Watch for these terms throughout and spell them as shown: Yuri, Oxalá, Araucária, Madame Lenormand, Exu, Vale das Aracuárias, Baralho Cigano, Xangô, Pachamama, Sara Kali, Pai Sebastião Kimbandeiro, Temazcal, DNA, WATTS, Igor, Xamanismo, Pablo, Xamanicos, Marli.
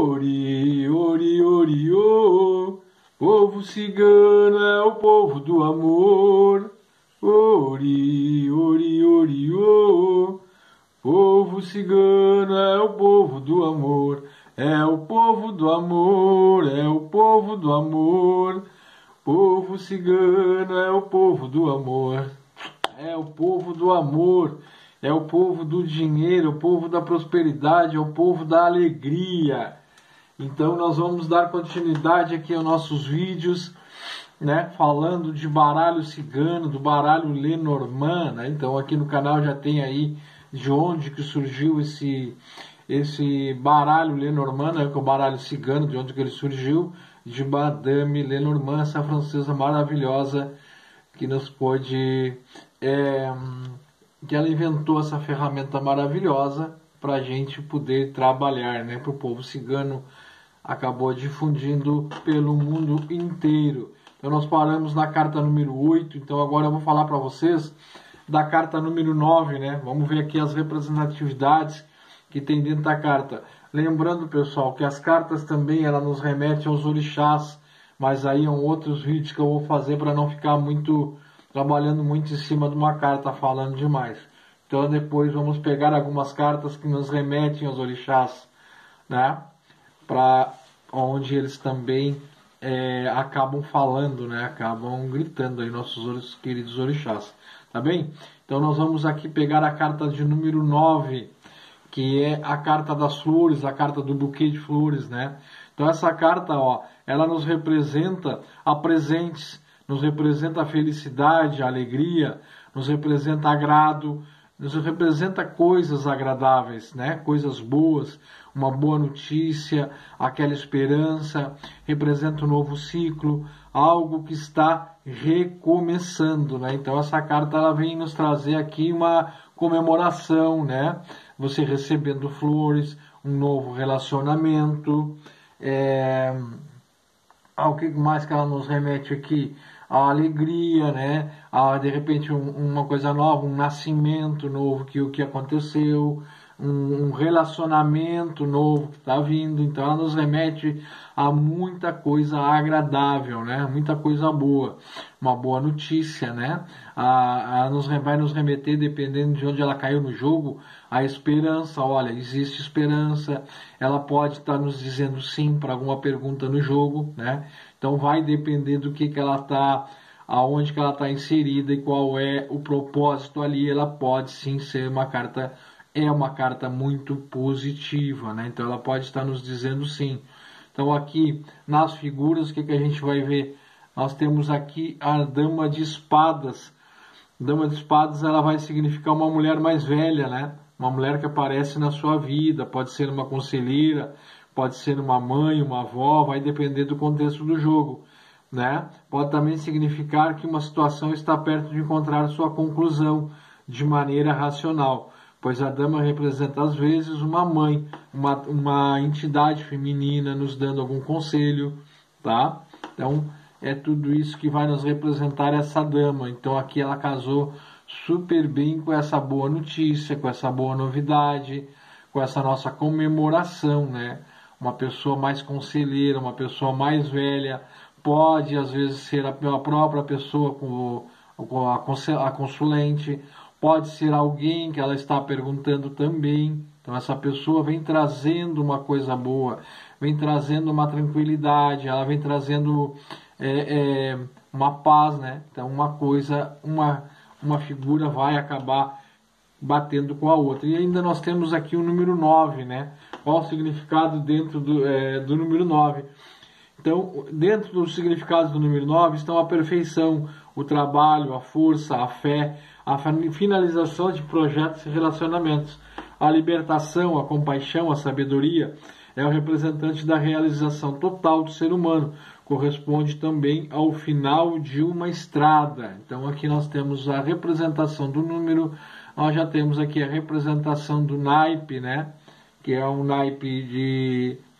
ori, ori, ori, o. Povo cigano é o povo do amor. Ori, ori, ori, o. Povo cigano é o povo do amor. É o povo do amor, é o povo do amor. Povo cigano é o povo do amor. É o povo do amor, é o povo do dinheiro, é o povo da prosperidade, é o povo da alegria. Então nós vamos dar continuidade aqui aos nossos vídeos, né, falando de baralho cigano, do baralho Lenormand, né? Então aqui no canal já tem aí de onde que surgiu esse baralho Lenormand, né, que é o baralho cigano, de onde que ele surgiu, de Madame Lenormand, essa francesa maravilhosa que nos pôde... que ela inventou essa ferramenta maravilhosa para a gente poder trabalhar, né? Para o povo cigano, acabou difundindo pelo mundo inteiro. Então nós paramos na carta número 8, então agora eu vou falar para vocês da carta número 9, né? Vamos ver aqui as representatividades que tem dentro da carta. Lembrando, pessoal, que as cartas também ela nos remete aos orixás, mas aí são outros vídeos que eu vou fazer para não ficar muito... trabalhando muito em cima de uma carta, falando demais. Então depois vamos pegar algumas cartas que nos remetem aos orixás, né? Para onde eles também acabam falando, né? Acabam gritando aí nossos queridos orixás, tá bem? Então nós vamos aqui pegar a carta de número 9, que é a carta das flores, a carta do buquê de flores, né? Então essa carta, ó, ela nos representa a presentes, nos representa a felicidade, a alegria, nos representa agrado, nos representa coisas agradáveis, né? Coisas boas, uma boa notícia, aquela esperança, representa um novo ciclo, algo que está recomeçando, né? Então essa carta ela vem nos trazer aqui uma comemoração, né? Você recebendo flores, um novo relacionamento, o que mais que ela nos remete aqui? A alegria, né? De repente uma coisa nova, um nascimento novo que o que aconteceu, um relacionamento novo que está vindo. Então ela nos remete a muita coisa agradável, né? Muita coisa boa, uma boa notícia, né? Vai nos remeter, dependendo de onde ela caiu no jogo, a esperança. Olha, existe esperança, ela pode estar nos dizendo sim para alguma pergunta no jogo, né? Então vai depender do que ela está, aonde que ela está inserida e qual é o propósito ali. Ela pode sim ser uma carta, é uma carta muito positiva, né? Então ela pode estar nos dizendo sim. Então aqui nas figuras, o que a gente vai ver? Nós temos aqui a Dama de Espadas. Dama de Espadas, ela vai significar uma mulher mais velha, né? Uma mulher que aparece na sua vida, pode ser uma conselheira, pode ser uma mãe, uma avó, vai depender do contexto do jogo, né? Pode também significar que uma situação está perto de encontrar sua conclusão de maneira racional, pois a dama representa às vezes uma mãe, uma entidade feminina nos dando algum conselho, tá? Então é tudo isso que vai nos representar essa dama. Então aqui ela casou super bem com essa boa notícia, com essa boa novidade, com essa nossa comemoração, né? Uma pessoa mais conselheira, uma pessoa mais velha, pode às vezes ser a própria pessoa, a consulente, pode ser alguém que ela está perguntando também. Então essa pessoa vem trazendo uma coisa boa, vem trazendo uma tranquilidade, ela vem trazendo uma paz, né? Então uma figura vai acabar batendo com a outra. E ainda nós temos aqui o número 9, né? Qual o significado dentro do número 9? Então, dentro dos significados do número 9 estão a perfeição, o trabalho, a força, a fé, a finalização de projetos e relacionamentos, a libertação, a compaixão, a sabedoria. É o representante da realização total do ser humano, corresponde também ao final de uma estrada. Então aqui nós temos a representação do número, nós já temos aqui a representação do naipe, né? Que é um naipe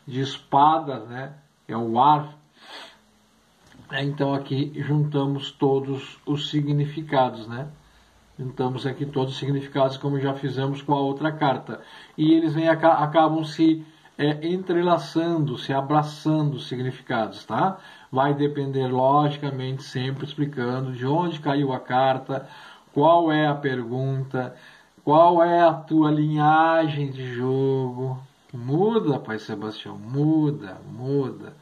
de espadas, né? É o ar. Então aqui juntamos todos os significados, né? Juntamos aqui todos os significados, como já fizemos com a outra carta. E eles acabam se entrelaçando-se, abraçando os significados, tá? Vai depender, logicamente, sempre explicando de onde caiu a carta, qual é a pergunta, qual é a tua linhagem de jogo. Muda, Pai Sebastião, muda, muda.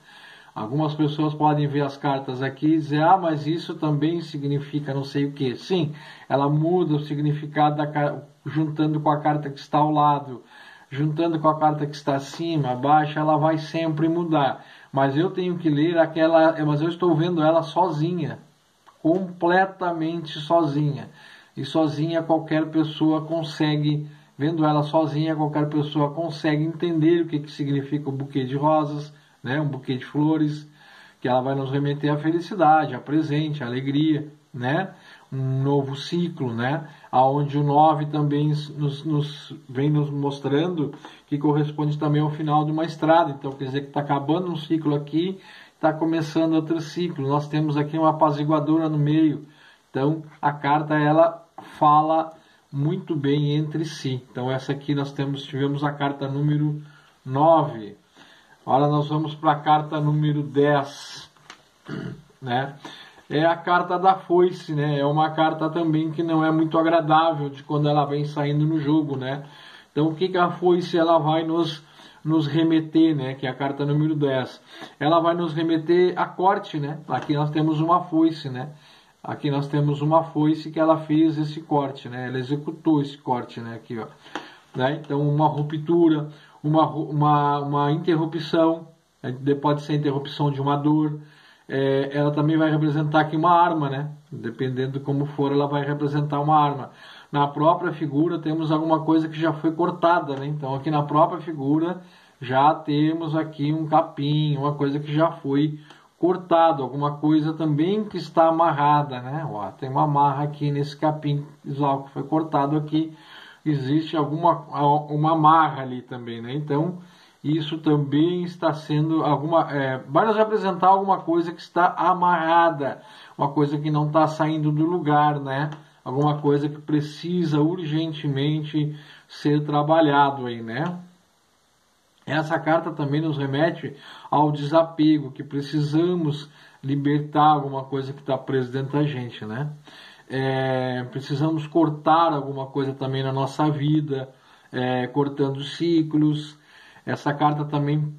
Algumas pessoas podem ver as cartas aqui e dizer, ah, mas isso também significa não sei o que. Sim, ela muda o significado da, juntando com a carta que está ao lado, juntando com a carta que está acima, abaixo, ela vai sempre mudar. Mas eu tenho que ler aquela, mas eu estou vendo ela sozinha, completamente sozinha. E sozinha qualquer pessoa consegue, vendo ela sozinha, qualquer pessoa consegue entender o que, que significa o buquê de rosas, né, um buquê de flores, que ela vai nos remeter à felicidade, a presente, a alegria, né, um novo ciclo, né, aonde o 9 também vem nos mostrando que corresponde também ao final de uma estrada. Então quer dizer que está acabando um ciclo aqui, está começando outro ciclo. Nós temos aqui uma apaziguadora no meio. Então a carta ela fala muito bem entre si. Então essa aqui nós tivemos a carta número 9. Agora nós vamos para a carta número 10, né? É a carta da foice, né? É uma carta também que não é muito agradável de quando ela vem saindo no jogo, né? Então o que a foice ela vai nos remeter, né? Que é a carta número 10. Ela vai nos remeter a corte, né? Aqui nós temos uma foice, né? Aqui nós temos uma foice que ela fez esse corte, né? Ela executou esse corte, né? Aqui, ó. Né? Então uma ruptura... Uma interrupção, pode ser a interrupção de uma dor. Ela também vai representar aqui uma arma, né? Dependendo de como for, ela vai representar uma arma. Na própria figura temos alguma coisa que já foi cortada, né? Então aqui na própria figura já temos aqui um capim, uma coisa que já foi cortada, alguma coisa também que está amarrada, né? Ó, tem uma amarra aqui nesse capim, algo que foi cortado aqui. Existe uma amarra ali também, né? Então, isso também está sendo vai nos representar alguma coisa que está amarrada, uma coisa que não está saindo do lugar, né? Alguma coisa que precisa urgentemente ser trabalhado aí, né? Essa carta também nos remete ao desapego, que precisamos libertar alguma coisa que está presa dentro da gente, né? Precisamos cortar alguma coisa também na nossa vida, cortando ciclos. Essa carta também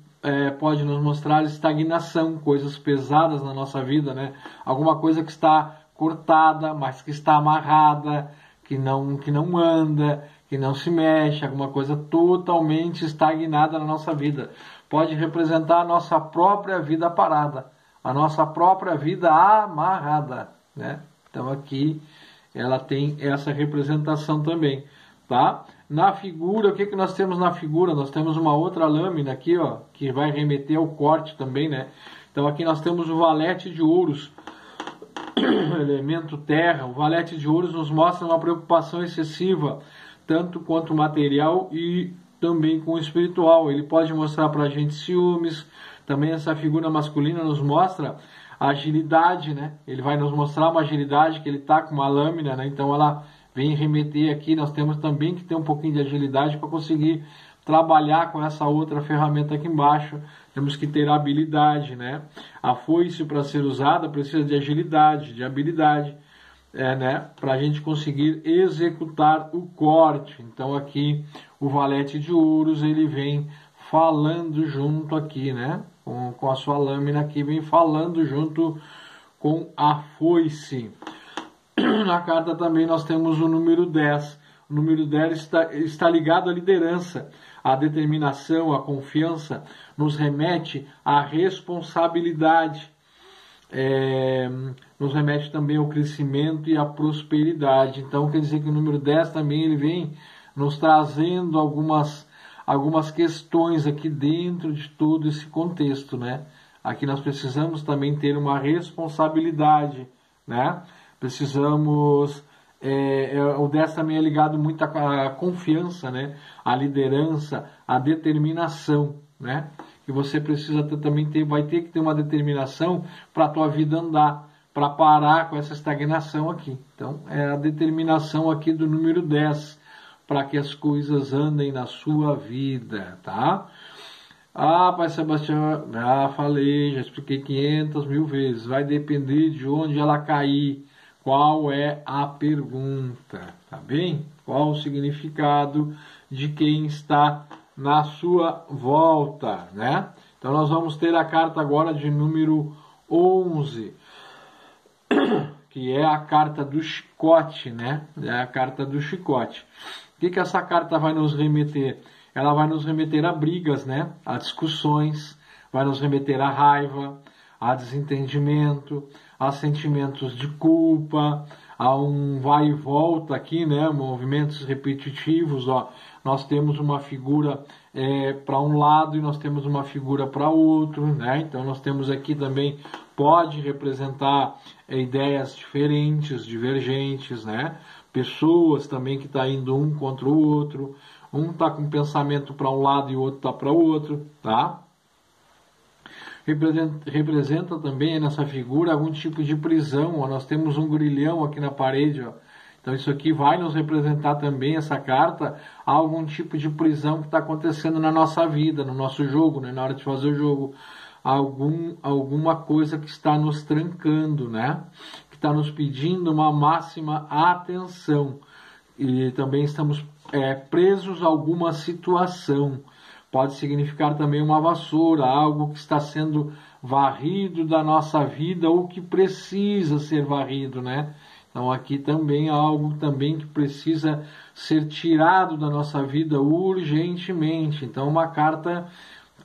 pode nos mostrar estagnação, coisas pesadas na nossa vida, né? Alguma coisa que está cortada, mas que está amarrada, que não anda, que não se mexe, alguma coisa totalmente estagnada na nossa vida. Pode representar a nossa própria vida parada, a nossa própria vida amarrada, né? Então aqui ela tem essa representação também, tá? Na figura, o que nós temos na figura? Nós temos uma outra lâmina aqui, ó, que vai remeter ao corte também, né? Então aqui nós temos o valete de ouros, elemento terra. O valete de ouros nos mostra uma preocupação excessiva, tanto quanto material e também com o espiritual. Ele pode mostrar pra gente ciúmes. Também essa figura masculina nos mostra agilidade, né? Ele vai nos mostrar uma agilidade, que ele tá com uma lâmina, né? Então ela vem remeter aqui. Nós temos também que ter um pouquinho de agilidade para conseguir trabalhar com essa outra ferramenta aqui embaixo. Temos que ter habilidade, né? A foice, para ser usada, precisa de agilidade, de habilidade, né? Para a gente conseguir executar o corte. Então aqui o valete de ouros, ele vem falando junto aqui, né? Com a sua lâmina aqui, vem falando junto com a foice. Na carta também nós temos o número 10. O número 10 está ligado à liderança, à determinação, à confiança. Nos remete à responsabilidade. Nos remete também ao crescimento e à prosperidade. Então quer dizer que o número 10 também ele vem nos trazendo algumas questões aqui dentro de todo esse contexto, né? Aqui nós precisamos também ter uma responsabilidade, né? Precisamos... o 10 também é ligado muito à confiança, né? À liderança, à determinação, né? Que você precisa vai ter que ter uma determinação para a tua vida andar, para parar com essa estagnação aqui. Então, é a determinação aqui do número 10, para que as coisas andem na sua vida, tá? Ah, Pai Sebastião, já falei, já expliquei 500.000 vezes. Vai depender de onde ela cair. Qual é a pergunta, tá bem? Qual o significado de quem está na sua volta, né? Então nós vamos ter a carta agora de número 11, que é a carta do chicote, né? É a carta do chicote. O que que essa carta vai nos remeter? Ela vai nos remeter a brigas, né? A discussões, vai nos remeter a raiva, a desentendimento, a sentimentos de culpa, a um vai e volta aqui, né? Movimentos repetitivos, ó. Nós temos uma figura para um lado e nós temos uma figura para outro, né? Então nós temos aqui também, pode representar ideias diferentes, divergentes, né? Pessoas também que tá indo um contra o outro, um tá com pensamento para um lado e o outro tá para o outro, tá? Representa também nessa figura algum tipo de prisão, ó. Nós temos um grilhão aqui na parede, ó. Então isso aqui vai nos representar também, essa carta, algum tipo de prisão que está acontecendo na nossa vida, no nosso jogo, né? Na hora de fazer o jogo, alguma coisa que está nos trancando, né? Que está nos pedindo uma máxima atenção. E também estamos presos a alguma situação. Pode significar também uma vassoura, algo que está sendo varrido da nossa vida ou que precisa ser varrido, né? Então aqui também há algo também que precisa ser tirado da nossa vida urgentemente. Então uma carta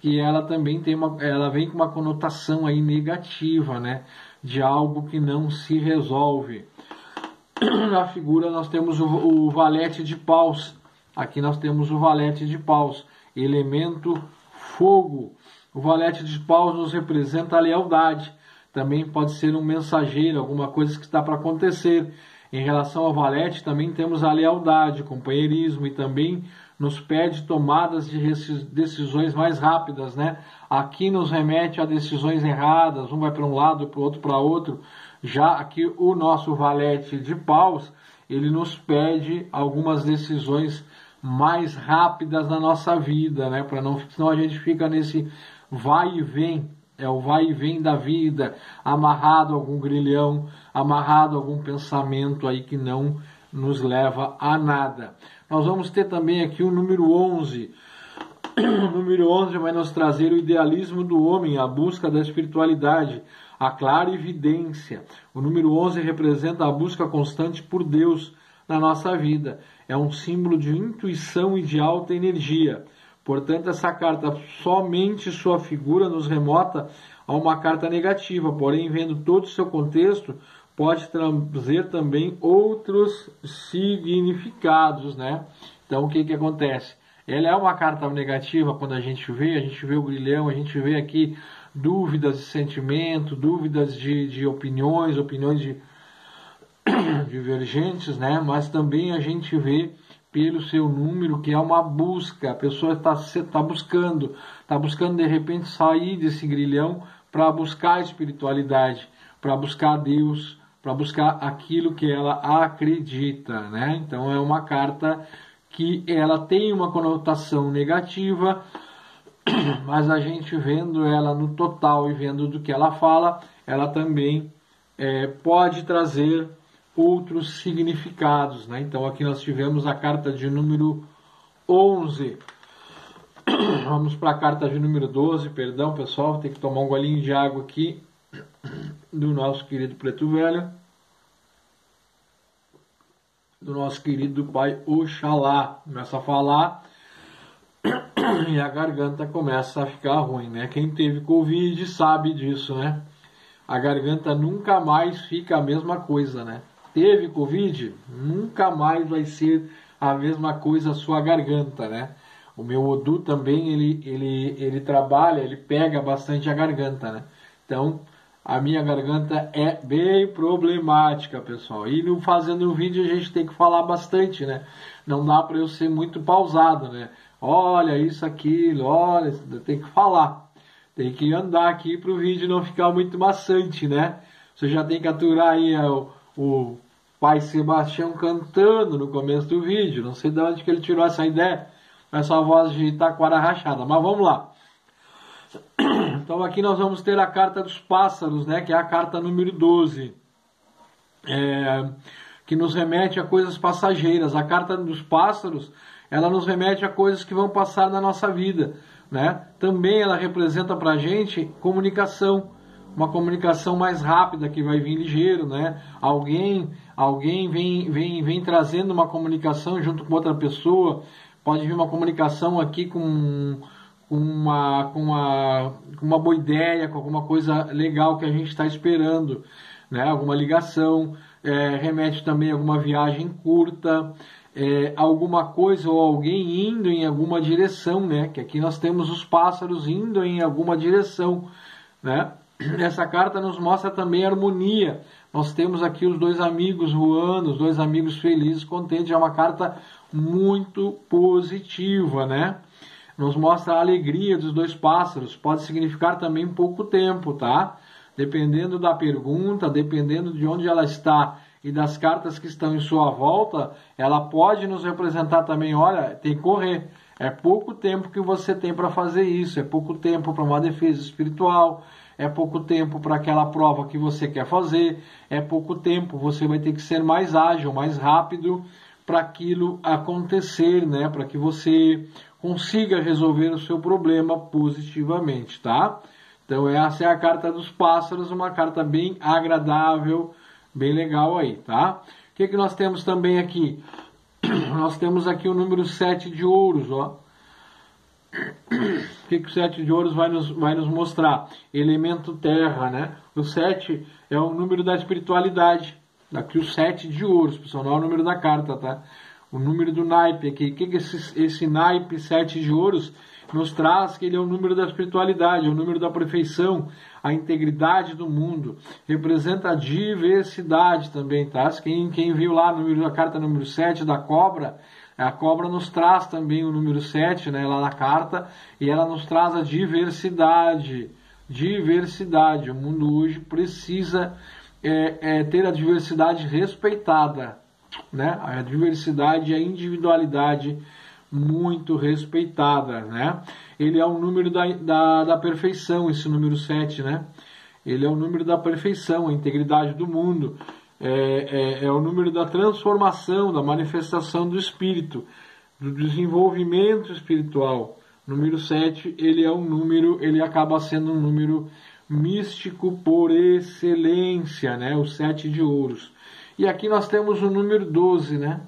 que ela também tem ela vem com uma conotação aí negativa, né? De algo que não se resolve. Na figura nós temos o valete de paus. Aqui nós temos o valete de paus. Elemento fogo. O valete de paus nos representa a lealdade. Também pode ser um mensageiro, alguma coisa que está para acontecer. Em relação ao valete, também temos a lealdade, companheirismo, e também nos pede tomadas de decisões mais rápidas, né? Aqui nos remete a decisões erradas, um vai para um lado, para o outro, para outro. Já aqui o nosso valete de paus, ele nos pede algumas decisões mais rápidas na nossa vida, né? Para não, senão a gente fica nesse vai e vem, é o vai e vem da vida, amarrado a algum grilhão, amarrado a algum pensamento aí que não nos leva a nada. Nós vamos ter também aqui o número 11. O número 11 vai nos trazer o idealismo do homem, a busca da espiritualidade, a clarividência. O número 11 representa a busca constante por Deus na nossa vida. É um símbolo de intuição e de alta energia. Portanto, essa carta, somente sua figura nos remota a uma carta negativa. Porém, vendo todo o seu contexto, pode trazer também outros significados, né? Então, o que que acontece? Ela é uma carta negativa quando a gente vê o grilhão, a gente vê aqui dúvidas de sentimento, dúvidas de opiniões, opiniões divergentes, né? Mas também a gente vê pelo seu número que é uma busca, a pessoa está buscando de repente sair desse grilhão para buscar a espiritualidade, para buscar Deus, para buscar aquilo que ela acredita, né? Então é uma carta que ela tem uma conotação negativa, mas a gente vendo ela no total e vendo do que ela fala, ela também pode trazer outros significados, né? Então aqui nós tivemos a carta de número 11. Vamos para a carta de número 12, perdão pessoal, tem que tomar um golinho de água aqui do nosso querido preto velho, do nosso querido pai Oxalá. Começa a falar e a garganta começa a ficar ruim, né? Quem teve Covid sabe disso, né? A garganta nunca mais fica a mesma coisa, né? Teve Covid, nunca mais vai ser a mesma coisa a sua garganta, né? O meu Odu também, ele trabalha, ele pega bastante a garganta, né? Então, a minha garganta é bem problemática, pessoal. E no fazendo um vídeo a gente tem que falar bastante, né? Não dá para eu ser muito pausado, né? Olha isso, aquilo, olha, tem que falar. Tem que andar aqui para o vídeo não ficar muito maçante, né? Você já tem que aturar aí o Pai Sebastião cantando no começo do vídeo. Não sei de onde que ele tirou essa ideia, essa voz de taquara rachada. Mas vamos lá. Então aqui nós vamos ter a carta dos pássaros, né, que é a carta número 12, que nos remete a coisas passageiras. A carta dos pássaros, ela nos remete a coisas que vão passar na nossa vida, né? Também ela representa para a gente comunicação, uma comunicação mais rápida que vai vir ligeiro, né? Alguém vem trazendo uma comunicação junto com outra pessoa. Pode vir uma comunicação aqui com uma boa ideia, com alguma coisa legal que a gente está esperando, né? Alguma ligação, remete também a alguma viagem curta, alguma coisa ou alguém indo em alguma direção, né? Que aqui nós temos os pássaros indo em alguma direção, né? Essa carta nos mostra também a harmonia. Nós temos aqui os dois amigos voando, os dois amigos felizes, contentes. É uma carta muito positiva, né? Nos mostra a alegria dos dois pássaros. Pode significar também pouco tempo, tá? Dependendo da pergunta, dependendo de onde ela está e das cartas que estão em sua volta, ela pode nos representar também, olha, tem que correr. É pouco tempo que você tem para fazer isso, é pouco tempo para uma defesa espiritual, é pouco tempo para aquela prova que você quer fazer, é pouco tempo, você vai ter que ser mais ágil, mais rápido para aquilo acontecer, né? Para que você consiga resolver o seu problema positivamente, tá? Então essa é a carta dos pássaros, uma carta bem agradável, bem legal aí, tá? O que nós temos também aqui? Nós temos aqui o número 7 de ouros, ó. O que o 7 de ouros vai nos mostrar? Elemento terra, né? O 7 é o número da espiritualidade. Aqui o 7 de ouros, pessoal, não é o número da carta, tá? O número do naipe aqui. O que esse naipe 7 de ouros nos traz? Que ele é o número da espiritualidade, é o número da perfeição, a integridade do mundo. Representa a diversidade também, tá? Quem viu lá a carta número 7 da cobra, a cobra nos traz também o número 7, né, lá na carta, e ela nos traz a diversidade. Diversidade. O mundo hoje precisa ter a diversidade respeitada, né? A diversidade e a individualidade muito respeitada, né? Ele é o número da perfeição, esse número 7, né? Ele é o número da perfeição, a integridade do mundo, é o número da transformação, da manifestação do espírito, do desenvolvimento espiritual. Número 7, ele acaba sendo um número místico por excelência, né? O 7 de ouros. E aqui nós temos o número 12, né?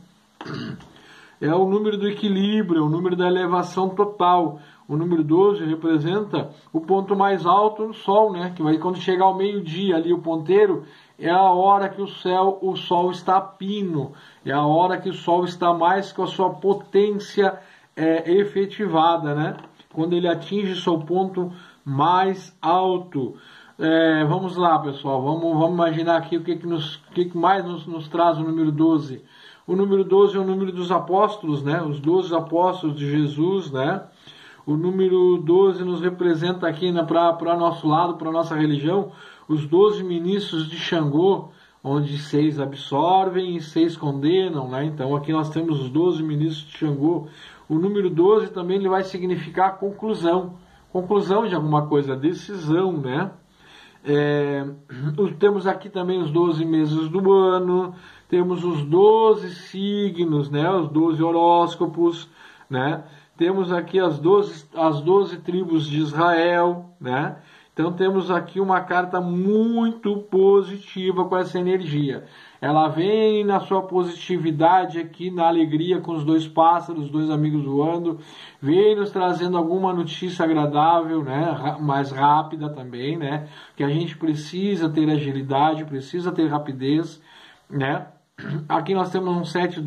É o número do equilíbrio, é o número da elevação total. O número 12 representa o ponto mais alto do sol, né? Que vai, quando chegar ao meio-dia ali, o ponteiro, é a hora que o sol está pino. É a hora que o sol está mais com a sua potência efetivada, né? Quando ele atinge seu ponto mais alto. Vamos lá, pessoal. Vamos imaginar aqui o que mais nos traz o número 12. O número 12 é o número dos apóstolos, né? Os 12 apóstolos de Jesus, né? O número 12 nos representa aqui, né, para nosso lado, para nossa religião, os 12 ministros de Xangô, onde 6 absorvem e 6 condenam, né? Então aqui nós temos os 12 ministros de Xangô. O número 12 também ele vai significar conclusão. Conclusão de alguma coisa, decisão, né? Temos aqui também os 12 meses do ano, temos os 12 signos, né, os 12 horóscopos, né, temos aqui as 12 tribos de Israel, né, então temos aqui uma carta muito positiva com essa energia. Ela vem na sua positividade aqui, na alegria com os dois pássaros, os dois amigos voando, vem nos trazendo alguma notícia agradável, né? Mais rápida também, né? Que a gente precisa ter agilidade, precisa ter rapidez, né? Aqui nós temos um 7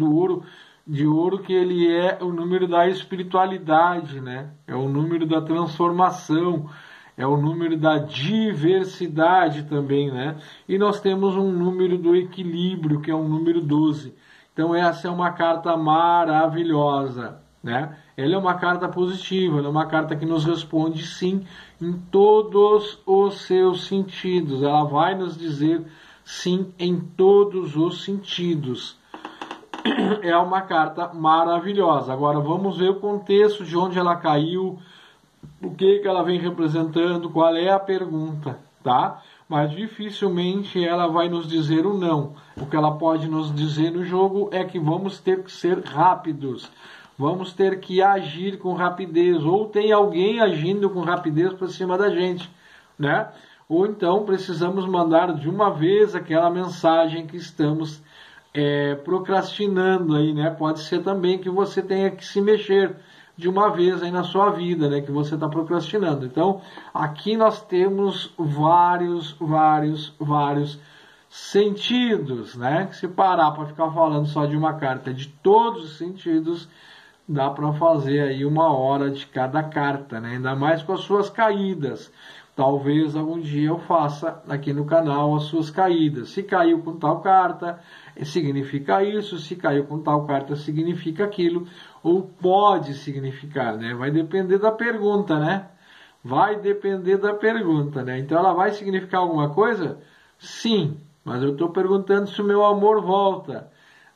de ouro, que ele é o número da espiritualidade, né? É o número da transformação, é o número da diversidade também, né? E nós temos um número do equilíbrio, que é o número 12. Então essa é uma carta maravilhosa, né? Ela é uma carta positiva, ela é uma carta que nos responde sim em todos os seus sentidos. Ela vai nos dizer sim em todos os sentidos. É uma carta maravilhosa. Agora vamos ver o contexto de onde ela caiu, o que ela vem representando, qual é a pergunta, tá? Mas dificilmente ela vai nos dizer o não. O que ela pode nos dizer no jogo é que vamos ter que ser rápidos. Vamos ter que agir com rapidez. Ou tem alguém agindo com rapidez por cima da gente, né? Ou então precisamos mandar de uma vez aquela mensagem que estamos procrastinando aí, né? Pode ser também que você tenha que se mexer de uma vez aí na sua vida, né, que você está procrastinando. Então, aqui nós temos vários sentidos, né, que se parar para ficar falando só de uma carta, de todos os sentidos, dá para fazer aí uma hora de cada carta, né, ainda mais com as suas caídas. Talvez algum dia eu faça aqui no canal as suas caídas. Se caiu com tal carta, significa isso. Se caiu com tal carta, significa aquilo. Ou pode significar, né? Vai depender da pergunta, né? Vai depender da pergunta, né? Então ela vai significar alguma coisa? Sim, mas eu estou perguntando se o meu amor volta,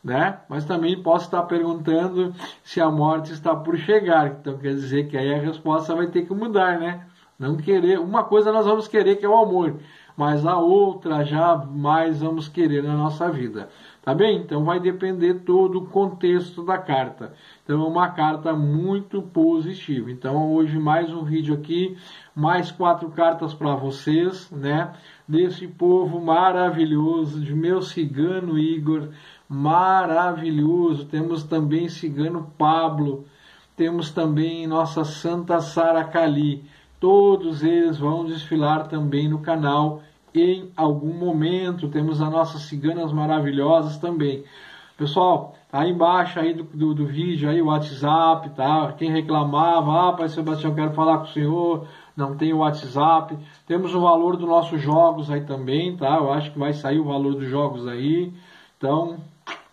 né? Mas também posso estar perguntando se a morte está por chegar. Então quer dizer que aí a resposta vai ter que mudar, né? Não querer, uma coisa nós vamos querer que é o amor, mas a outra jamais vamos querer na nossa vida, tá bem? Então vai depender todo o contexto da carta. Então é uma carta muito positiva. Então hoje mais um vídeo aqui, mais 4 cartas para vocês, né? Desse povo maravilhoso, de meu cigano Igor, maravilhoso. Temos também cigano Pablo, temos também nossa Santa Sara Kali. Todos eles vão desfilar também no canal em algum momento. Temos as nossas ciganas maravilhosas também. Pessoal, aí embaixo aí do vídeo aí o WhatsApp, tá? Quem reclamava, Pai Sebastião, quero falar com o senhor, não tem o WhatsApp. Temos o valor dos nossos jogos aí também, tá? Eu acho que vai sair o valor dos jogos aí. Então,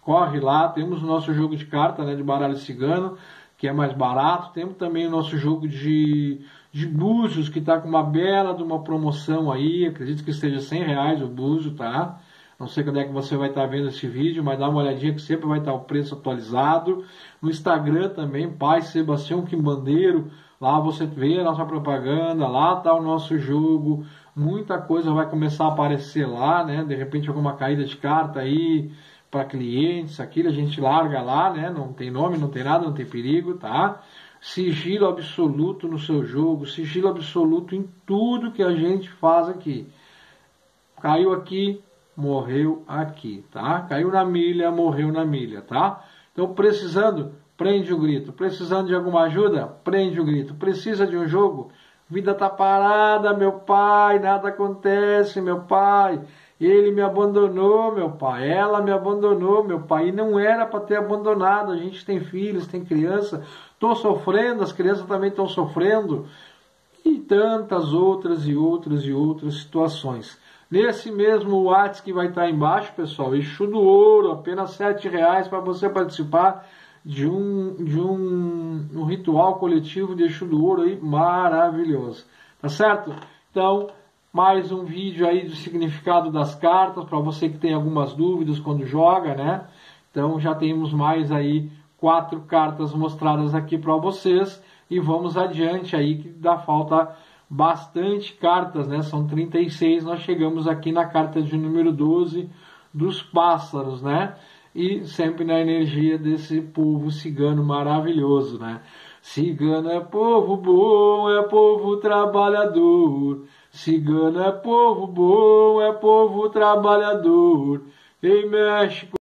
corre lá. Temos o nosso jogo de carta, né, de baralho cigano, que é mais barato. Temos também o nosso jogo de búzios, que está com uma bela de uma promoção aí, acredito que esteja R$100 o búzio, tá? Não sei quando é que você vai estar vendo esse vídeo, mas dá uma olhadinha que sempre vai estar o preço atualizado. No Instagram também, Pai Sebastião Kimbandeiro, lá você vê a nossa propaganda, lá está o nosso jogo, muita coisa vai começar a aparecer lá, né? De repente alguma caída de carta aí, para clientes, aquilo a gente larga lá, né? Não tem nome, não tem nada, não tem perigo, tá? Sigilo absoluto no seu jogo, sigilo absoluto em tudo que a gente faz aqui. Caiu aqui, morreu aqui, tá? Caiu na milha, morreu na milha, tá? Então, precisando, prende o grito. Precisando de alguma ajuda, prende o grito. Precisa de um jogo? Vida tá parada, meu pai, nada acontece, meu pai. Ele me abandonou, meu pai. Ela me abandonou, meu pai. E não era para ter abandonado. A gente tem filhos, tem criança. Estou sofrendo, as crianças também estão sofrendo. E tantas outras e outras situações. Nesse mesmo WhatsApp que vai estar aí embaixo, pessoal, Exu do Ouro, apenas R$7 para você participar de um ritual coletivo de Exu do Ouro aí maravilhoso. Tá certo? Então, mais um vídeo aí do significado das cartas, para você que tem algumas dúvidas quando joga, né? Então já temos mais aí 4 cartas mostradas aqui para vocês e vamos adiante aí que dá falta bastante cartas, né? São 36, nós chegamos aqui na carta de número 12 dos pássaros, né? E sempre na energia desse povo cigano maravilhoso, né? Cigano é povo bom, é povo trabalhador. Cigano é povo bom, é povo trabalhador. Ei, México!